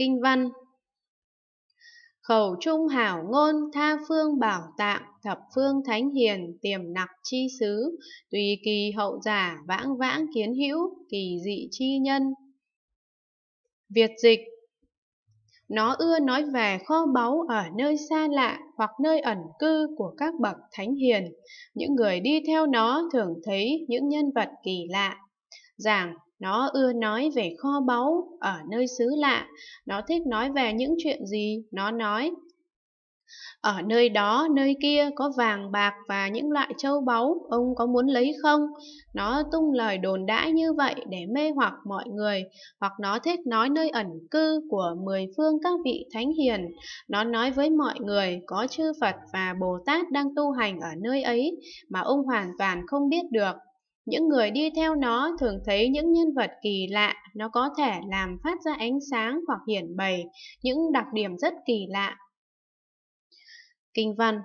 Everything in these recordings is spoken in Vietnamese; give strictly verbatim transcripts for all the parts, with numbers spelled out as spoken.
kinh văn. Khẩu trung hảo ngôn, tha phương bảo tạng, thập phương thánh hiền, tiềm nặc chi xứ, tùy kỳ hậu giả, vãng vãng kiến hữu, kỳ dị chi nhân. Việt dịch. Nó ưa nói về kho báu ở nơi xa lạ hoặc nơi ẩn cư của các bậc thánh hiền. Những người đi theo nó thường thấy những nhân vật kỳ lạ. Giảng, nó ưa nói về kho báu ở nơi xứ lạ. Nó thích nói về những chuyện gì? Nó nói: ở nơi đó, nơi kia có vàng bạc và những loại châu báu, ông có muốn lấy không? Nó tung lời đồn đãi như vậy để mê hoặc mọi người, hoặc nó thích nói nơi ẩn cư của mười phương các vị thánh hiền. Nó nói với mọi người có chư Phật và Bồ Tát đang tu hành ở nơi ấy mà ông hoàn toàn không biết được. Những người đi theo nó thường thấy những nhân vật kỳ lạ, nó có thể làm phát ra ánh sáng hoặc hiển bày những đặc điểm rất kỳ lạ. Kinh văn.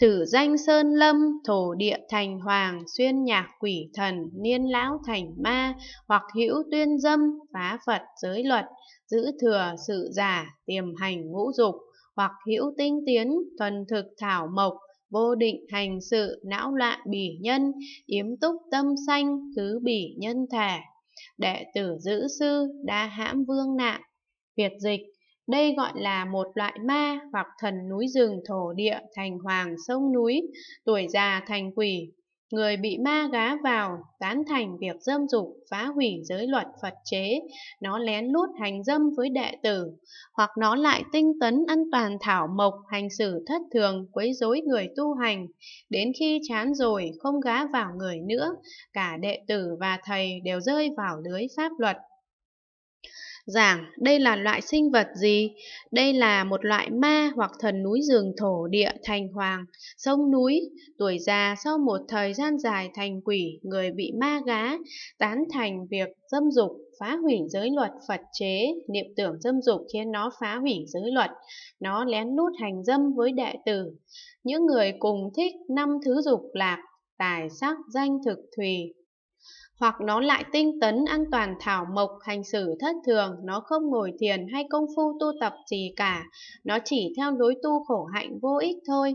Thử danh sơn lâm, thổ địa thành hoàng, xuyên nhạc quỷ thần, niên lão thành ma, hoặc hữu tuyên dâm, phá Phật giới luật, giữ thừa sự giả, tiềm hành ngũ dục, hoặc hữu tinh tiến, thuần thực thảo mộc, vô định hành sự, não loạn bỉ nhân, yếm túc tâm sanh, cứ bỉ nhân thể, đệ tử giữ sư, đa hãm vương nạn. Việt dịch. Đây gọi là một loại ma hoặc thần núi rừng, thổ địa thành hoàng, sông núi, tuổi già thành quỷ. Người bị ma gá vào, tán thành việc dâm dục, phá hủy giới luật Phật chế, nó lén lút hành dâm với đệ tử, hoặc nó lại tinh tấn ăn toàn thảo mộc, hành xử thất thường, quấy rối người tu hành, đến khi chán rồi không gá vào người nữa, cả đệ tử và thầy đều rơi vào lưới pháp luật. Giảng, đây là loại sinh vật gì? Đây là một loại ma hoặc thần núi rừng, thổ địa thành hoàng, sông núi, tuổi già sau một thời gian dài thành quỷ, người bị ma gá, tán thành việc dâm dục, phá hủy giới luật Phật chế, niệm tưởng dâm dục khiến nó phá hủy giới luật, nó lén lút hành dâm với đệ tử. Những người cùng thích năm thứ dục lạc, tài sắc danh thực thùy. Hoặc nó lại tinh tấn ăn toàn thảo mộc, hành xử thất thường, nó không ngồi thiền hay công phu tu tập gì cả, nó chỉ theo lối tu khổ hạnh vô ích thôi.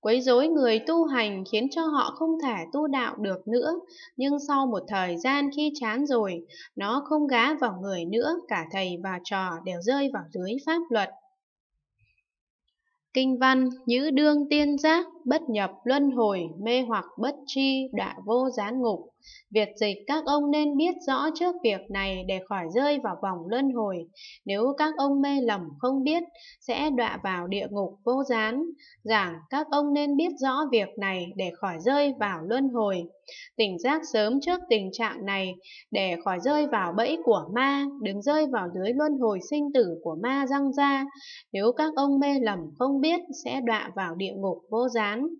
Quấy rối người tu hành khiến cho họ không thể tu đạo được nữa, nhưng sau một thời gian khi chán rồi, nó không gá vào người nữa, cả thầy và trò đều rơi vào lưới pháp luật. Kinh văn. Nhữ đương tiên giác, bất nhập luân hồi, mê hoặc bất tri, đọa vô gián ngục. Việt dịch. Các ông nên biết rõ trước việc này để khỏi rơi vào vòng luân hồi. Nếu các ông mê lầm không biết, sẽ đọa vào địa ngục vô gián. Giảng. Các ông nên biết rõ việc này để khỏi rơi vào luân hồi. Tỉnh giác sớm trước tình trạng này để khỏi rơi vào bẫy của ma, đừng rơi vào lưới luân hồi sinh tử của ma răng ra. Nếu các ông mê lầm không biết, sẽ đọa vào địa ngục vô gián.